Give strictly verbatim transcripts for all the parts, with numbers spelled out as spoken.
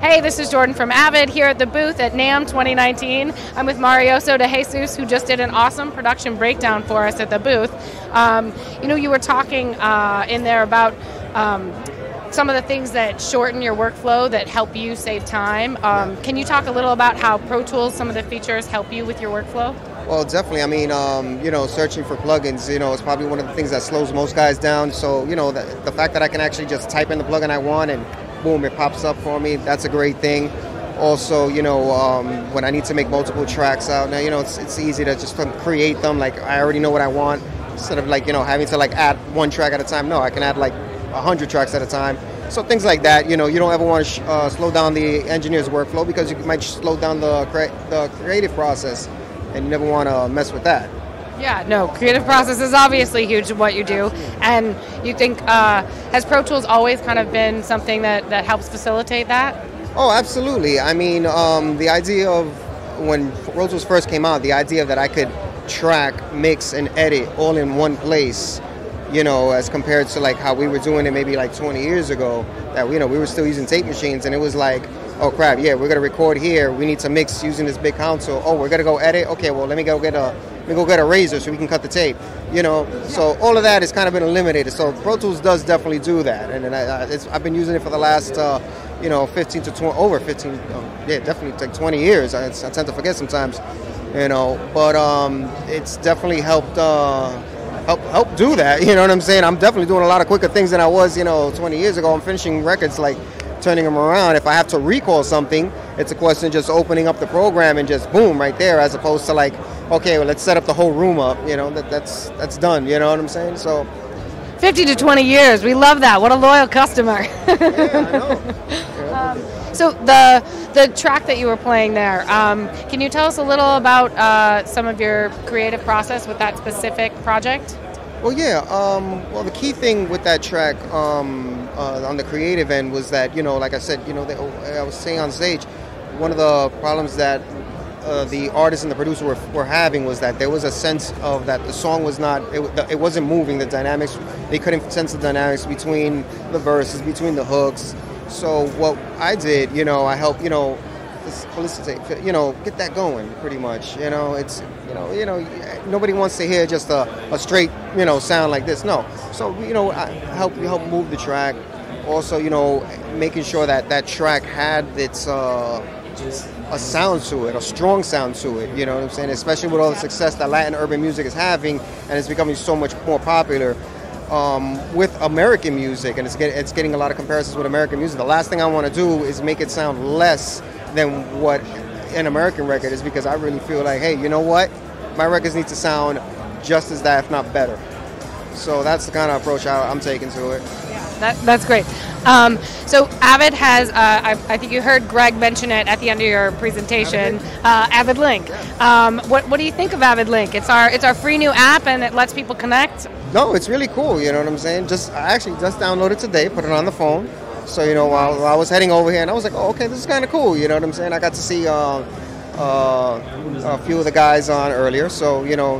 Hey, this is Jordan from Avid here at the booth at NAMM twenty nineteen. I'm with Marioso DeJesus, who just did an awesome production breakdown for us at the booth. Um, you know, you were talking uh, in there about um, some of the things that shorten your workflow that help you save time. Um, can you talk a little about how Pro Tools, some of the features, help you with your workflow? Well, definitely. I mean, um, you know, searching for plugins, you know, is probably one of the things that slows most guys down. So, you know, the, the fact that I can actually just type in the plugin I want and boom, it pops up for me. That's a great thing. Also, you know, um, when I need to make multiple tracks out, now, you know, it's, it's easy to just create them. Like, I already know what I want. Instead of, like, you know, having to, like, add one track at a time. No, I can add, like, one hundred tracks at a time. So things like that, you know, you don't ever want to sh uh, slow down the engineer's workflow because you might slow down the, cre the creative process, and you never want to mess with that. Yeah, no, creative process is obviously huge in what you do. Absolutely. And you think, uh, has Pro Tools always kind of been something that, that helps facilitate that? Oh, absolutely. I mean, um, the idea of when Pro Tools first came out, the idea that I could track, mix, and edit all in one place, you know, as compared to like how we were doing it maybe like twenty years ago, that, you know, we were still using tape machines, and it was like, oh crap, yeah, we're gonna record here, we need to mix using this big console, oh, we're gonna go edit, okay, well, let me go get a let me go get a razor so we can cut the tape, you know. So all of that has kind of been eliminated. So Pro Tools does definitely do that, and, and I, it's, I've been using it for the last uh, you know, fifteen to twenty over fifteen, oh, yeah, definitely like twenty years. I, I tend to forget sometimes, you know, but um, it's definitely helped. Uh, Help, help do that, you know what I'm saying? I'm definitely doing a lot of quicker things than I was, you know, twenty years ago. I'm finishing records, like, turning them around. If I have to recall something, it's a question of just opening up the program and just boom, right there, as opposed to like, okay, well, let's set up the whole room up, you know, that, that's, that's done, you know what I'm saying? So fifteen to twenty years, we love that. What a loyal customer. Yeah, I know. um, so the, the track that you were playing there, um, can you tell us a little about uh, some of your creative process with that specific project? Well, yeah. Um, well, the key thing with that track um, uh, on the creative end was that, you know, like I said, you know, they, I was saying on stage, one of the problems that uh, the artist and the producer were, were having was that there was a sense of that the song was not, it, it wasn't moving, the dynamics, they couldn't sense the dynamics between the verses, between the hooks. So what I did, you know, I helped, you know, felicitate, you know, get that going, pretty much. You know, it's, you know, you know, nobody wants to hear just a, a straight, you know, sound like this. No. So, you know, I help help move the track. Also, you know, making sure that that track had its uh, a sound to it, a strong sound to it. You know what I'm saying? Especially with all the success that Latin urban music is having, and it's becoming so much more popular. Um, with American music, and it's, get, it's getting a lot of comparisons with American music. The last thing I want to do is make it sound less than what an American record is, because I really feel like, hey, you know what? My records need to sound just as that, if not better. So that's the kind of approach I, I'm taking to it. Yeah, that, that's great. Um, so Avid has, uh, I, I think you heard Greg mention it at the end of your presentation, Avid, uh, Avid Link. Yeah. Um, what, what do you think of Avid Link? It's our, it's our free new app, and it lets people connect. No, it's really cool, you know what I'm saying? Just, I actually just downloaded it today, put it on the phone. So, you know, while I was heading over here, and I was like, oh, okay, this is kind of cool, you know what I'm saying? I got to see uh, uh, a few of the guys on earlier, so, you know,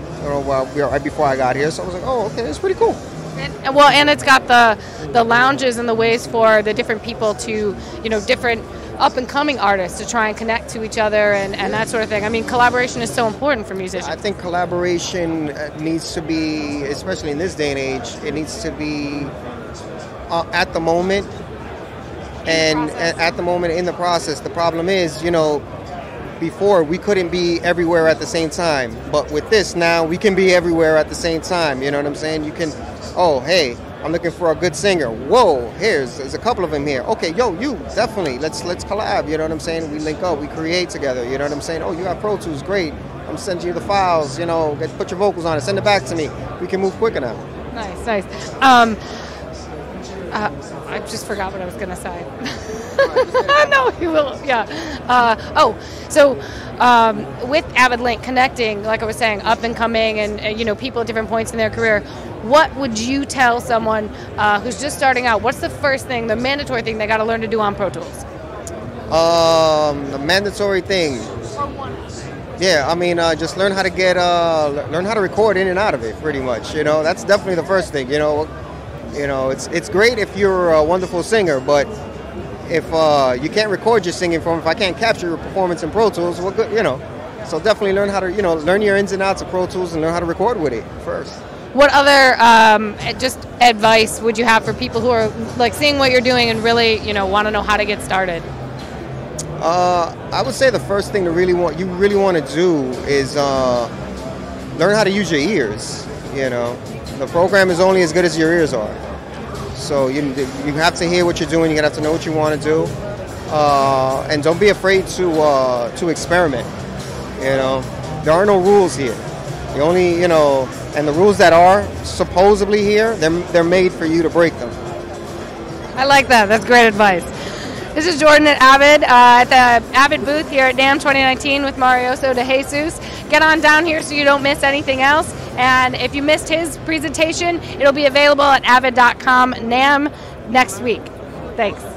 right before I got here. So I was like, oh, okay, it's pretty cool. And, well, and it's got the, the lounges and the ways for the different people to, you know, different up-and-coming artists to try and connect to each other and, and that sort of thing. I mean, collaboration is so important for musicians. I think collaboration needs to be, especially in this day and age, it needs to be uh, at the moment and at the moment in the process. The problem is, you know, before we couldn't be everywhere at the same time, but with this now we can be everywhere at the same time, you know what I'm saying? You can, oh, hey, I'm looking for a good singer. Whoa, here's there's a couple of them here. Okay, yo, you, definitely. Let's let's collab, you know what I'm saying? We link up, we create together, you know what I'm saying? Oh, you got Pro Tools, great. I'm sending you the files, you know, get, put your vocals on it, send it back to me. We can move quicker now. Nice, nice. Um, uh, I just forgot what I was going to say. No, you will, yeah. Uh, oh, so um, with Avid Link connecting, like I was saying, up and coming and, uh, you know, people at different points in their career, what would you tell someone uh, who's just starting out? What's the first thing, the mandatory thing they got to learn to do on Pro Tools? Um, the mandatory thing. Or one. Yeah, I mean, uh, just learn how to get, uh, learn how to record in and out of it, pretty much. You know, that's definitely the first thing. You know, you know, it's it's great if you're a wonderful singer, but if uh, you can't record your singing form, if I can't capture your performance in Pro Tools, well, good, you know. So definitely learn how to, you know, learn your ins and outs of Pro Tools and learn how to record with it first. What other um, just advice would you have for people who are like seeing what you're doing and really, you know, want to know how to get started? Uh, I would say the first thing to really want you really want to do is uh, learn how to use your ears. You know, the program is only as good as your ears are. So you you have to hear what you're doing. You're gonna have to know what you want to do, uh, and don't be afraid to uh, to experiment. You know, there are no rules here. The only, you know, and the rules that are supposedly here, they're they're made for you to break them. I like that. That's great advice. This is Jordan at Avid, uh, at the Avid booth here at NAMM twenty nineteen with Marioso DeJesus. Get on down here so you don't miss anything else. And if you missed his presentation, it'll be available at avid dot com NAMM next week. Thanks.